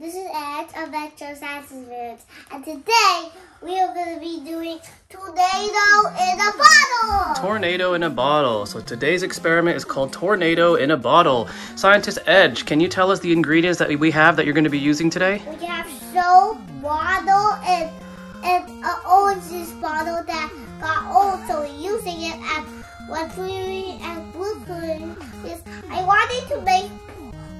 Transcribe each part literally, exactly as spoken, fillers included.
This is Edge of Edgeworth's Science Adventures, and today we are going to be doing Tornado in a Bottle! Tornado in a Bottle. So today's experiment is called Tornado in a Bottle. Scientist Edge, can you tell us the ingredients that we have that you're going to be using today? We have soap, bottle, and, and an orange juice bottle that got old, so we're using it as whipped cream and blue cream. I wanted to make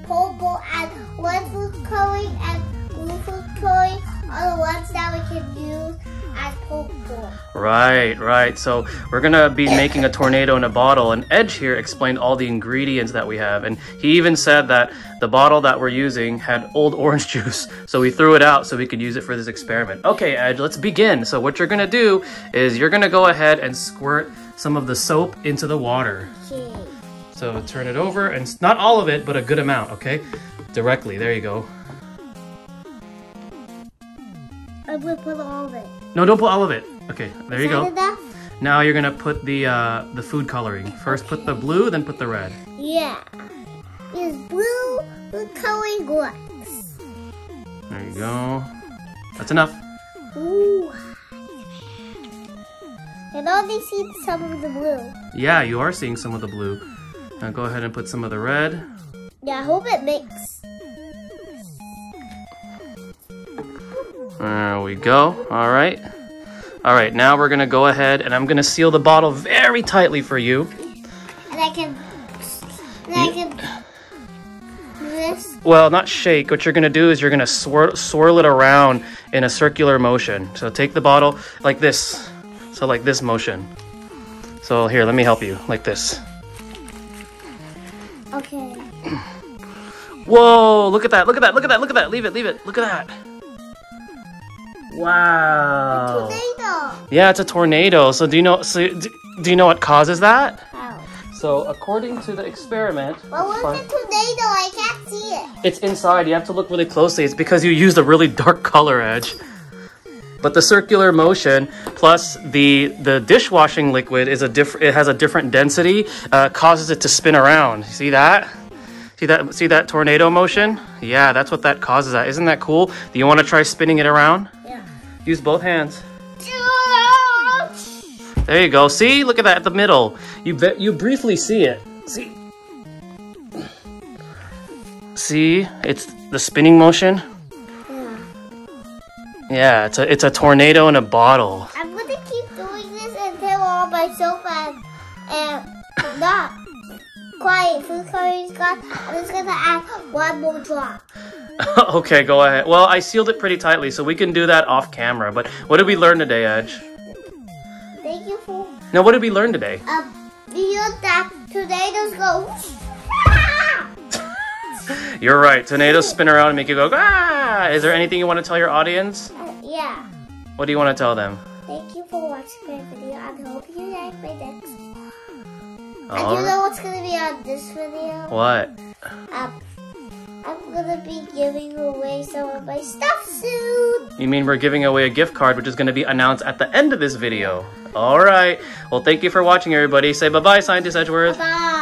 purple and one food coloring and blue food coloring are the ones that we can use as purple. Right, right. So we're going to be making a tornado in a bottle, and Edge here explained all the ingredients that we have, and he even said that the bottle that we're using had old orange juice, so we threw it out so we could use it for this experiment. Okay, Edge, let's begin. So what you're going to do is you're going to go ahead and squirt some of the soap into the water. Okay. So turn it over, and not all of it, but a good amount, okay? Directly, there you go. I'm gonna put all of it. No, don't put all of it. Okay, there you go. Now you're gonna put the uh, the food coloring. First put the blue, then put the red. Yeah. Is blue food coloring works. There you go. That's enough. Ooh. And I only see some of the blue. Yeah, you are seeing some of the blue. Now go ahead and put some of the red. Yeah, I hope it mixes. There we go. All right. All right, now we're going to go ahead and I'm going to seal the bottle very tightly for you. And I can... And I can this. Well, not shake. What you're going to do is you're going to swir swirl it around in a circular motion. So take the bottle like this. So like this motion. So here, let me help you. Like this. Okay. Whoa, look at that, look at that, look at that, look at that. Leave it, leave it, look at that. Wow. A tornado. Yeah, it's a tornado. So do you know so do, do you know what causes that? How? So according to the experiment. Well, what's a tornado? I can't see it. It's inside, you have to look really closely. It's because you used a really dark color, Edge. But the circular motion plus the the dishwashing liquid is a diff it has a different density, uh, causes it to spin around. See that? See that? See that tornado motion? Yeah, that's what that causes. That isn't that cool? Do you want to try spinning it around? Yeah. Use both hands. There you go. See? Look at that at the middle. You be you briefly see it. See? See? It's the spinning motion. Yeah, it's a, it's a tornado in a bottle. I'm going to keep doing this until all my soap and, and not quite food coloring's gone. I'm just going to add one more drop. Okay, go ahead. Well, I sealed it pretty tightly, so we can do that off camera. But what did we learn today, Edge? Thank you for... Now, what did we learn today? Um, you know that tornadoes go... You're right. Tornadoes spin around and make you go... Ah! Is there anything you want to tell your audience? Yeah. What do you want to tell them? Thank you for watching my video. I hope you like my next one. I do know what's going to be on this video. What? Um, I'm going to be giving away some of my stuff soon. You mean we're giving away a gift card, which is going to be announced at the end of this video. All right. Well, thank you for watching, everybody. Say bye-bye, Scientist Edgeworth. Bye-bye.